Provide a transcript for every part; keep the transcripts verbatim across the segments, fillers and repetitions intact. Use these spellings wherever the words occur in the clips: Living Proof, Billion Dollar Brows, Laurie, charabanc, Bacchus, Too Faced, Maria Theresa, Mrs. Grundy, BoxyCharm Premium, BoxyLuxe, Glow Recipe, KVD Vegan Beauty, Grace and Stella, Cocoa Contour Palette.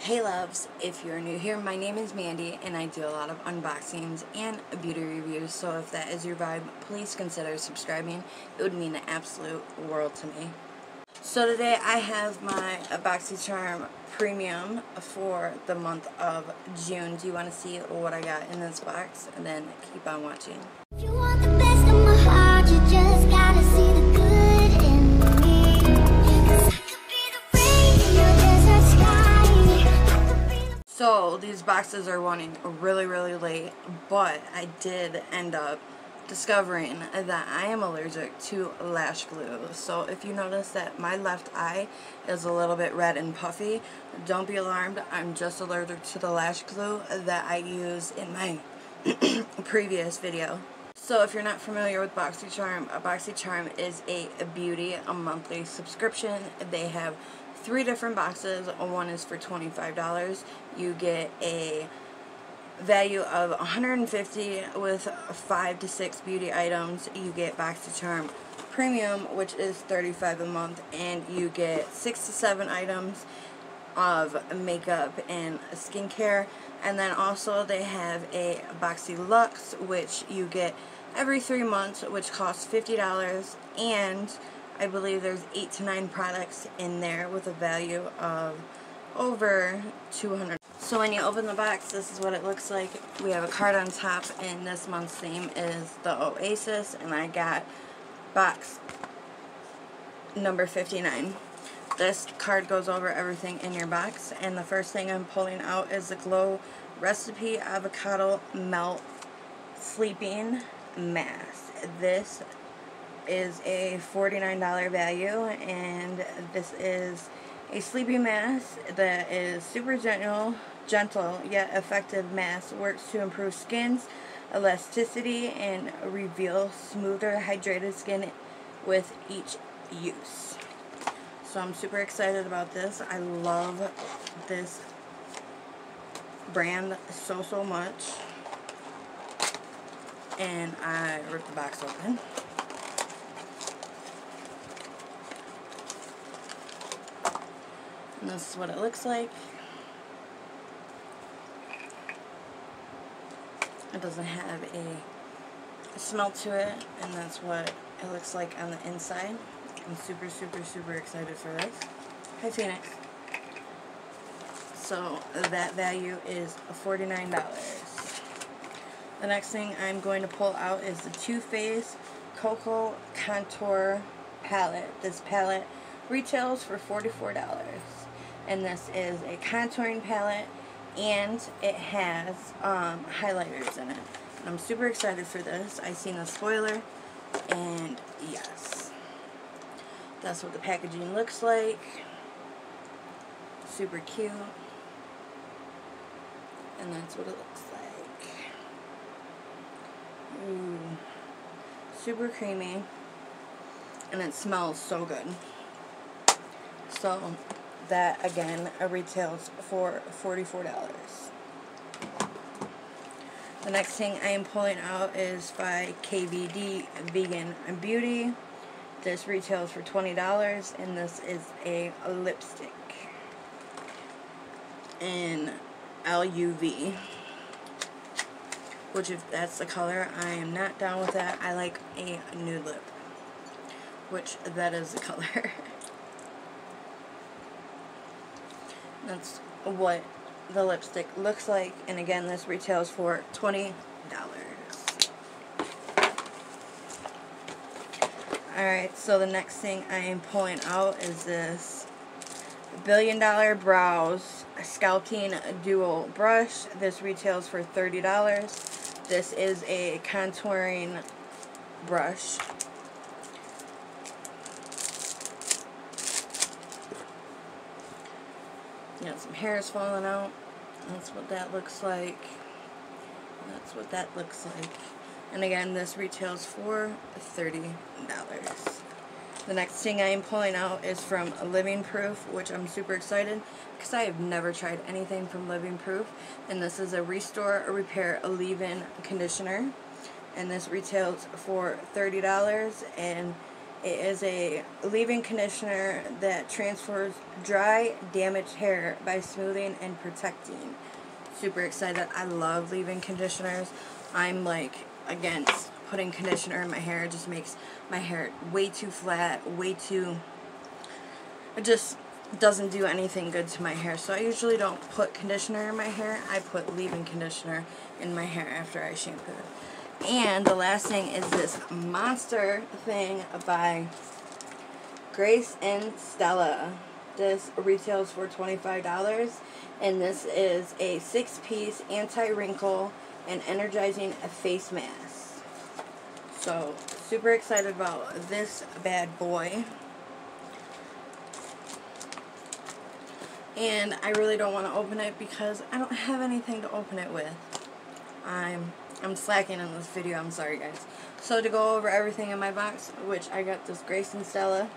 Hey loves, if you're new here, my name is Mandy and I do a lot of unboxings and beauty reviews, so if that is your vibe, please consider subscribing. It would mean the absolute world to me. So today I have my BoxyCharm Premium for the month of June. Do you want to see what I got in this box? And then keep on watching. If you want the best of my heart, you just gotta see the good in me. 'Cause I could be the rain in your desert sky. I could be the... So these boxes are running really, really late, but I did end up discovering that I am allergic to lash glue. So if you notice that my left eye is a little bit red and puffy, don't be alarmed. I'm just allergic to the lash glue that I used in my previous video. So if you're not familiar with BoxyCharm, BoxyCharm is a beauty, a monthly subscription. They have three different boxes. One is for twenty-five dollars. You get a value of one hundred fifty with five to six beauty items. You get BoxyCharm Premium, which is thirty-five dollars a month, and you get six to seven items of makeup and skincare. And then also they have a BoxyLuxe, which you get every three months, which costs fifty dollars, and I believe there's eight to nine products in there with a value of over two hundred dollars. So when you open the box, this is what it looks like. We have a card on top, and this month's theme is the Oasis, and I got box number fifty-nine. This card goes over everything in your box, and the first thing I'm pulling out is the Glow Recipe Avocado Melt Sleeping Mask. This is a forty-nine dollar value, and this is a sleepy mask that is super gentle, gentle yet effective mask. Works to improve skin's elasticity and reveal smoother, hydrated skin with each use. So I'm super excited about this. I love this brand so, so much. And I ripped the box open. And this is what it looks like. It doesn't have a smell to it, and that's what it looks like on the inside. I'm super, super, super excited for this. Hi, Phoenix. So that value is forty-nine dollars. The next thing I'm going to pull out is the Too Faced Cocoa Contour Palette. This palette retails for forty-four dollars. And this is a contouring palette, and it has um, highlighters in it. And I'm super excited for this. I seen a spoiler, and yes, that's what the packaging looks like. Super cute, and that's what it looks like. Ooh, super creamy, and it smells so good. So that again retails for forty-four dollars. The next thing I am pulling out is by K V D Vegan Beauty. This retails for twenty dollars, and this is a lipstick in L U V, which, if that's the color, I am not down with that. I like a nude lip, which that is the color. That's what the lipstick looks like, and again, this retails for twenty dollars. Alright, so the next thing I am pulling out is this Billion Dollar Brows Sculpting Dual Brush. This retails for thirty dollars. This is a contouring brush. You know, some hair is falling out. That's what that looks like. That's what that looks like. And again, this retails for thirty dollars. The next thing I am pulling out is from Living Proof, which I'm super excited because I have never tried anything from Living Proof. And this is a Restore or Repair Leave-In Conditioner. And this retails for thirty dollars. And It is a leave-in conditioner that transfers dry, damaged hair by smoothing and protecting. Super excited. I love leave-in conditioners. I'm like against putting conditioner in my hair. It just makes my hair way too flat, way too... It just doesn't do anything good to my hair. So I usually don't put conditioner in my hair. I put leave-in conditioner in my hair after I shampoo it. And the last thing is this monster thing by Grace and Stella. This retails for twenty-five dollars. And this is a six-piece anti-wrinkle and energizing face mask. So, super excited about this bad boy. And I really don't want to open it because I don't have anything to open it with. I'm... I'm slacking on this video, I'm sorry guys. So to go over everything in my box, which I got this Grace and Stella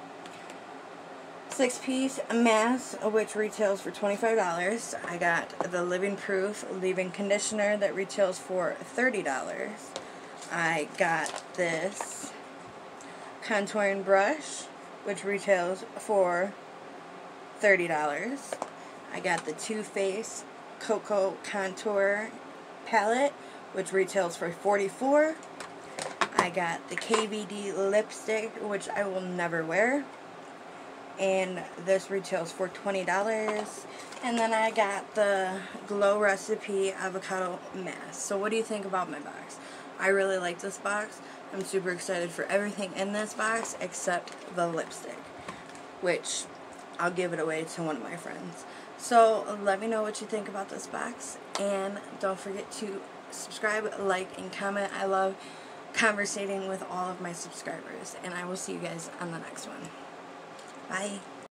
six-piece mask, which retails for twenty-five dollars. I got the Living Proof leave-in conditioner that retails for thirty dollars. I got this contouring brush, which retails for thirty dollars. I got the Too Faced Cocoa Contour Palette, which retails for forty-four dollars. I got the K V D lipstick, which I will never wear, and this retails for twenty dollars. And then I got the Glow Recipe avocado mask. So what do you think about my box? I really like this box. I'm super excited for everything in this box except the lipstick, which I'll give it away to one of my friends. So let me know what you think about this box, and don't forget to subscribe, like, and comment. I love conversating with all of my subscribers, and I will see you guys on the next one. Bye.